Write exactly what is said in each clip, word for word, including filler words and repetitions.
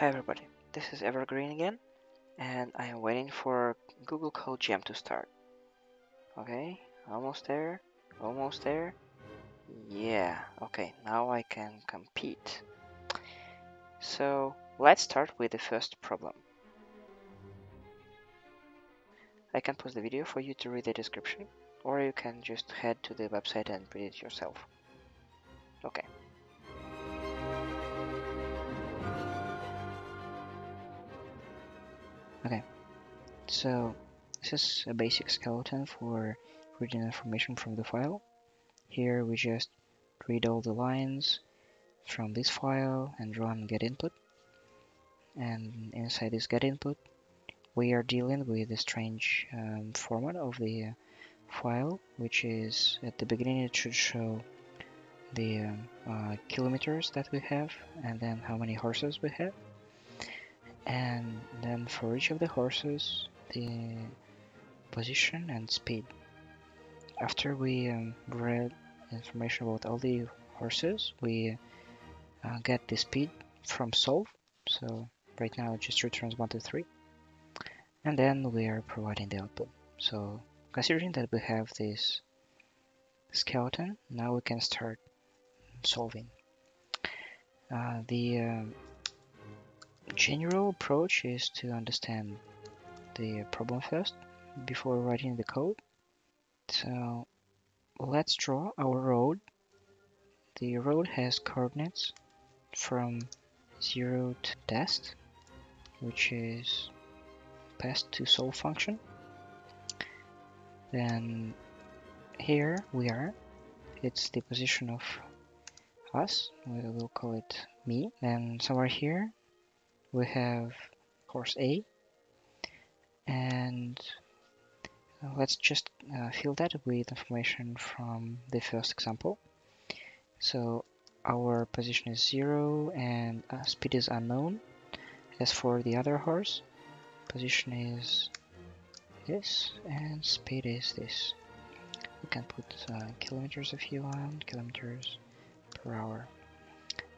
Hi everybody, this is Evergreen again, and I am waiting for Google Code Jam to start. Okay, almost there, almost there. Yeah, okay, now I can compete. So, let's start with the first problem. I can pause the video for you to read the description, or you can just head to the website and read it yourself. Okay. Okay, so this is a basic skeleton for reading information from the file. Here we just read all the lines from this file and run get input. And inside this get input, we are dealing with a strange um, format of the file, which is at the beginning it should show the um, uh, kilometers that we have, and then how many horses we have. And then for each of the horses, the position and speed. After we um, read information about all the horses, we uh, get the speed from solve. So right now it just returns one, two, three. And then we are providing the output. So considering that we have this skeleton, now we can start solving. Uh, the uh, general approach is to understand the problem first before writing the code. So let's draw our road. The road has coordinates from zero to test, which is passed to solve function. Then here we are, it's the position of us, we will call it me. Then somewhere here we have horse A, and let's just uh, fill that with information from the first example. So our position is zero and uh, speed is unknown. As for the other horse, position is this and speed is this. You can put uh, kilometers if you want, kilometers per hour.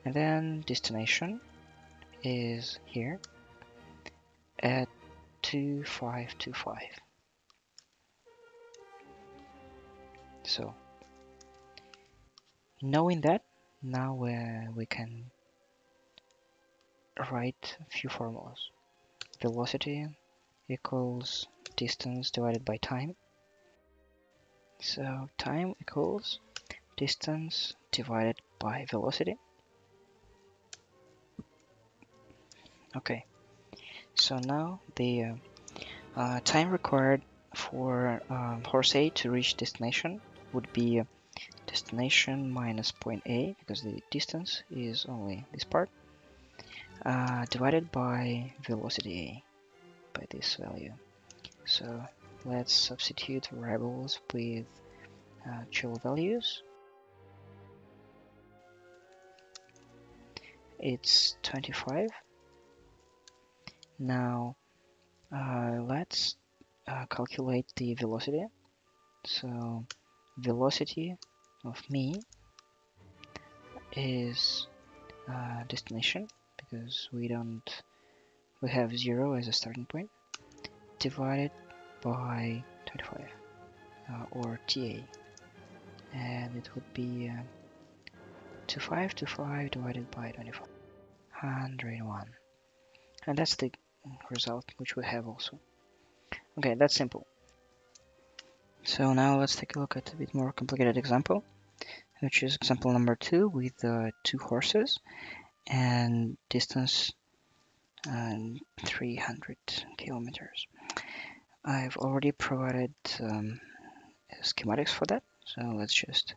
And then destination is here at two five two five. So knowing that, now uh, we can write a few formulas. Velocity equals distance divided by time. So time equals distance divided by velocity. Okay, so now the uh, uh, time required for um, horse A to reach destination would be destination minus point A, because the distance is only this part, uh, divided by velocity A, by this value. So let's substitute variables with uh, chill values. It's twenty-five. Now uh, let's uh, calculate the velocity. So velocity of me is uh, destination, because we don't we have zero as a starting point, divided by twenty-five uh, or T A, and it would be uh, twenty-five twenty-five divided by twenty-five, one hundred one, and that's the result which we have also. Okay, that's simple. So now let's take a look at a bit more complicated example, which is example number two with uh, two horses and distance um, three hundred kilometers. I've already provided um, schematics for that, so let's just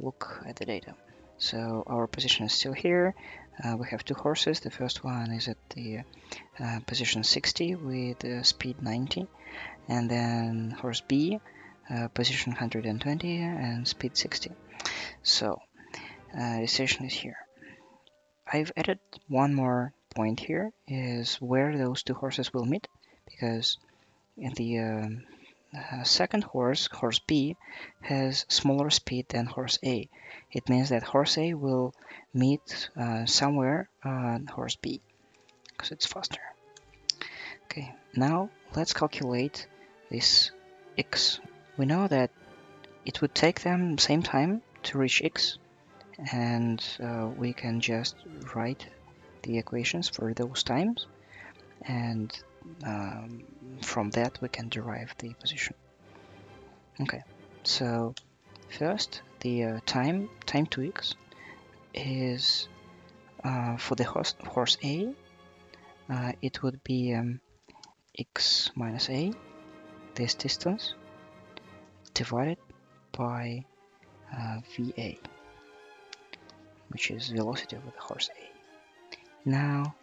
look at the data. So our position is still here. Uh, we have two horses. The first one is at the uh, position sixty with uh, speed ninety, and then horse B, uh, position one hundred twenty and speed sixty. So uh, destination is here. I've added one more point here, is where those two horses will meet, because the um, Uh, second horse, horse B, has smaller speed than horse A. It means that horse A will meet uh, somewhere on horse B. because it's faster. Okay, now let's calculate this x. We know that it would take them the same time to reach x, and uh, we can just write the equations for those times, and um, from that we can derive the position. Okay, so first the uh, time time to x is uh, for the horse, horse A. Uh, it would be um, x minus a, this distance, divided by uh, V A, which is velocity of the horse A. Now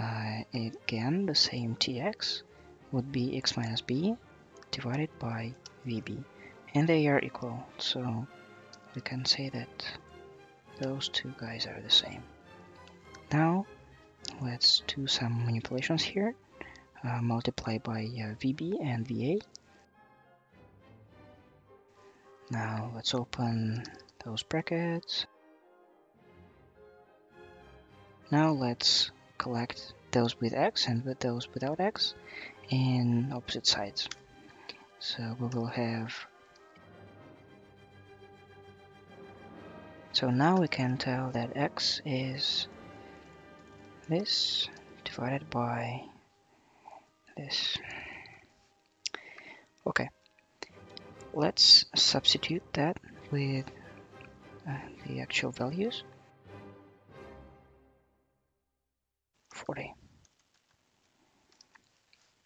uh, again the same T X would be x minus b divided by V B, and they are equal, so we can say that those two guys are the same. Now let's do some manipulations here. Uh, multiply by uh, V B and V A. Now let's open those brackets. Now let's collect those with x and with those without x in opposite sides. So we will have... So now we can tell that x is this divided by this. Okay, let's substitute that with uh, the actual values. forty.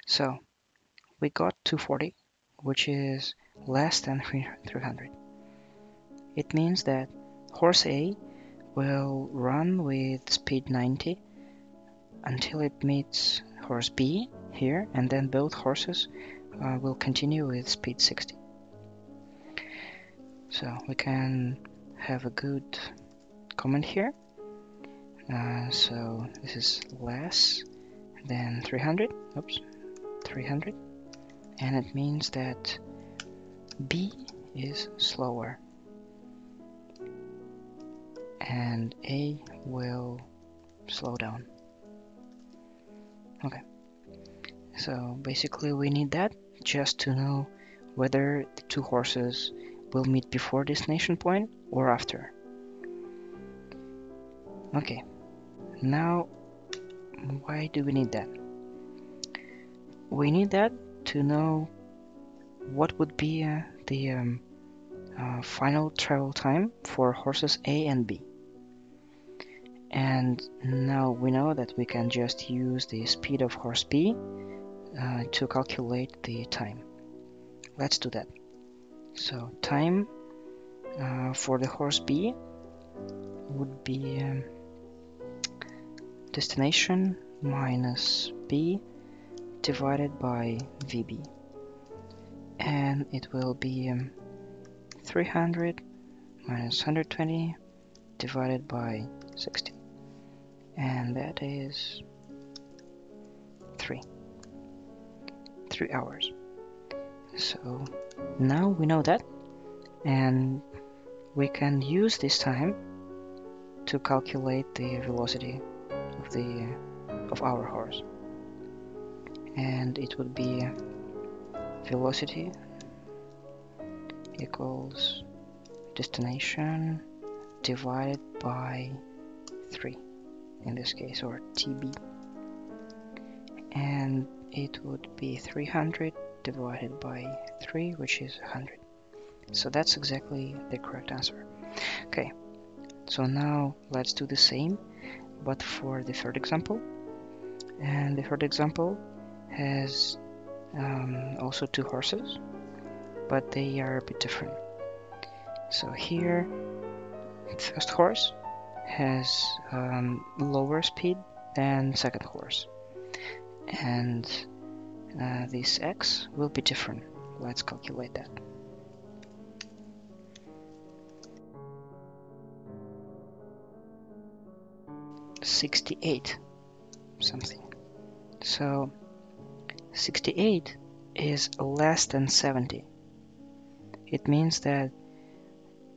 So we got two hundred forty, which is less than three hundred. It means that horse A will run with speed ninety until it meets horse B here, and then both horses uh, will continue with speed sixty. So we can have a good comment here. Uh, so this is less than three hundred, oops, three hundred, and it means that B is slower and A will slow down. Okay, so basically we need that just to know whether the two horses will meet before destination point or after. Okay, now why do we need that? We need that to know what would be uh, the um, uh, final travel time for horses A and B. And now we know that we can just use the speed of horse B uh, to calculate the time. Let's do that. So time uh, for the horse B would be um, destination minus B divided by V B, and it will be um, three hundred minus one hundred twenty divided by sixty, and that is three three hours. So now we know that, and we can use this time to calculate the velocity of the of our horse, and it would be velocity equals destination divided by three in this case, or T B, and it would be three hundred divided by three, which is one hundred. So that's exactly the correct answer. Okay, so now let's do the same but for the third example, and the third example has um, also two horses, but they are a bit different. So here first horse has um, lower speed than second horse, and uh, this x will be different. Let's calculate that. sixty-eight something. So sixty-eight is less than seventy. It means that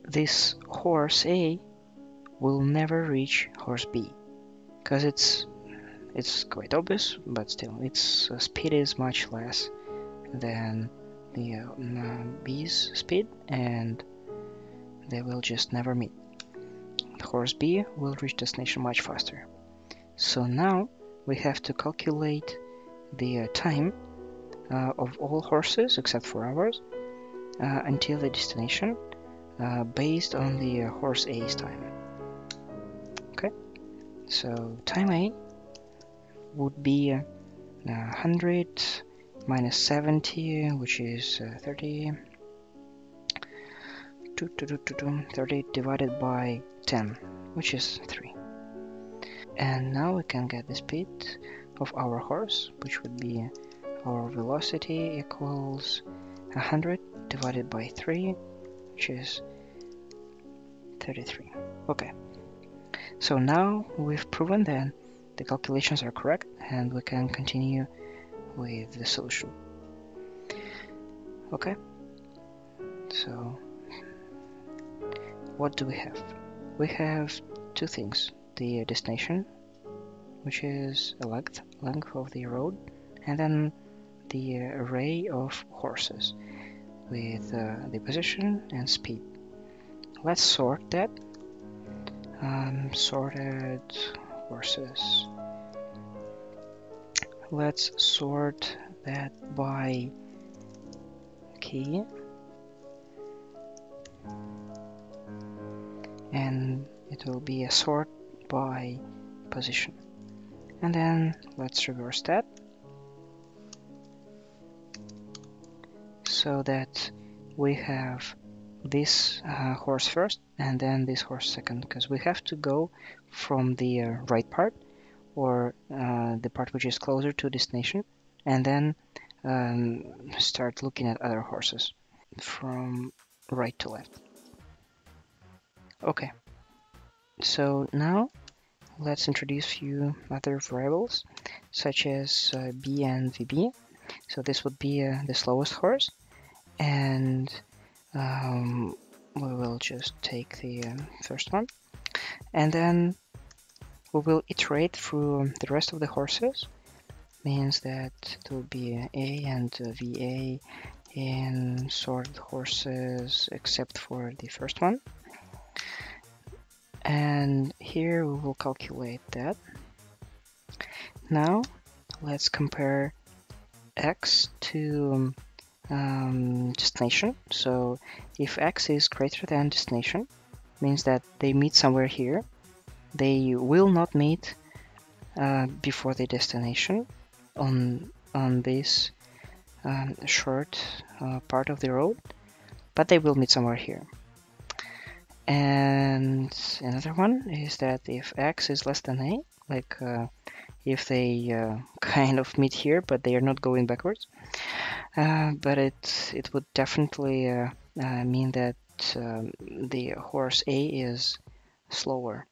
this horse A will never reach horse B because it's It's quite obvious, but still, its speed is much less than the uh, B's speed, and they will just never meet. Horse B will reach destination much faster. So now we have to calculate the uh, time uh, of all horses, except for ours, uh, until the destination, uh, based on the uh, horse A's time. Okay, so time A would be uh, one hundred minus seventy, which is uh, thirty. thirty divided by ten, which is three. And now we can get the speed of our horse, which would be our velocity equals one hundred divided by three, which is thirty-three. Okay, so now we've proven that the calculations are correct, and we can continue with the solution. Okay, so what do we have? We have two things: the destination, which is a length, length of the road, and then the array of horses with uh, the position and speed. Let's sort that. Um, sorted horses. Let's sort that by key. And it will be a sort by position. And then let's reverse that, so that we have this uh, horse first and then this horse second, because we have to go from the uh, right part, or uh, the part which is closer to destination, and then um, start looking at other horses from right to left. Okay, so now let's introduce few other variables, such as uh, B and V B. So this would be uh, the slowest horse, and um, we will just take the uh, first one, and then we will iterate through the rest of the horses. Means that it will be A and uh, V A in sorted horses, except for the first one. And here we will calculate that. Now let's compare x to um, destination. So if x is greater than destination, means that they meet somewhere here. They will not meet uh, before the destination on on this um, short uh, part of the road, but they will meet somewhere here. And another one is that if x is less than a, like uh, if they uh, kind of meet here, but they are not going backwards, uh, but it it would definitely uh, uh, mean that um, the horse A is slower.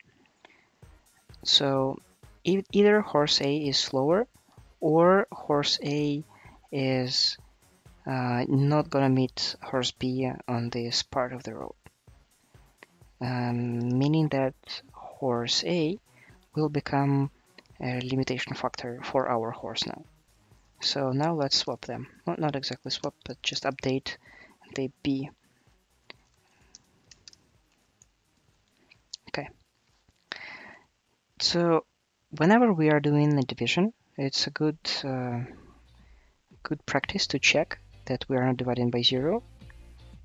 So e either horse A is slower, or horse A is uh, not gonna meet horse B on this part of the road. Um, meaning that horse A will become a limitation factor for our horse now. So now let's swap them. Well, not exactly swap, but just update the B. Okay. So whenever we are doing a division, it's a good uh, good practice to check that we are not dividing by zero.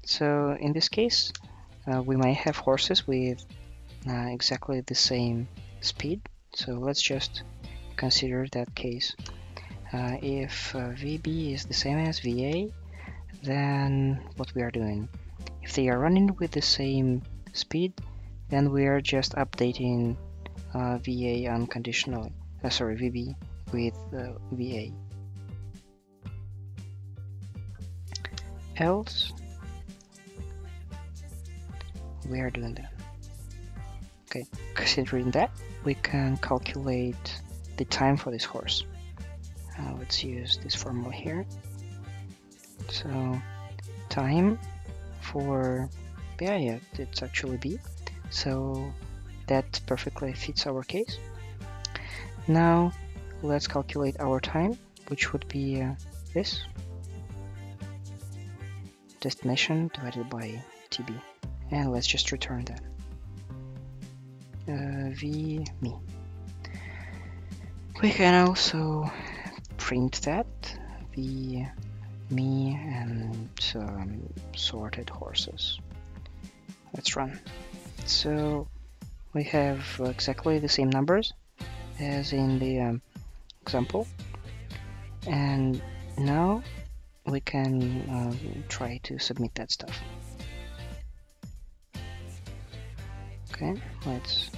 So in this case, Uh, we might have horses with uh, exactly the same speed, so let's just consider that case. Uh, if uh, V B is the same as V A, then what we are doing? If they are running with the same speed, then we are just updating uh, V A unconditionally. Uh, sorry, V B with uh, V A. Else, we are doing that. Okay, considering that, we can calculate the time for this horse. Uh, let's use this formula here. So time for yeah, yeah it's actually B, so that perfectly fits our case. Now let's calculate our time, which would be uh, this destination divided by T B, and let's just return that uh, v me we can also print that v me and um, sorted horses. Let's run. So we have exactly the same numbers as in the um, example, and now we can uh, try to submit that stuff. Okay, let's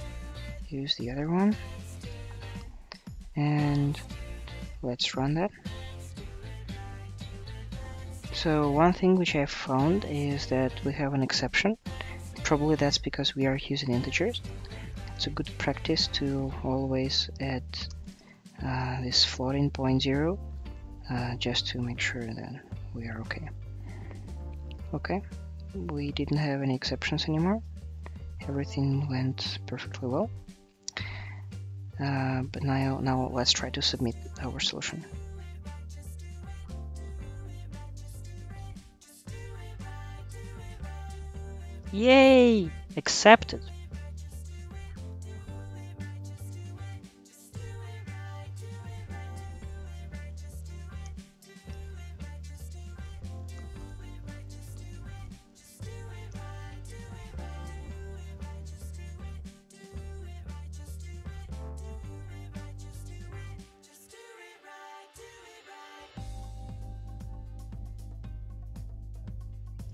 use the other one and let's run that. So one thing which I've found is that we have an exception. Probably that's because we are using integers. It's a good practice to always add uh, this floating point zero uh, just to make sure that we are okay. Okay, we didn't have any exceptions anymore. Everything went perfectly well. Uh, but now, now let's try to submit our solution. Yay! Accepted!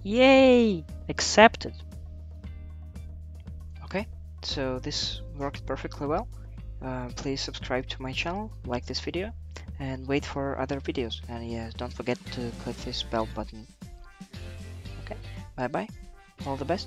Yay! Accepted! Okay, so this worked perfectly well. Uh, please subscribe to my channel, like this video, and wait for other videos. And yes, don't forget to click this bell button. Okay, bye bye, all the best.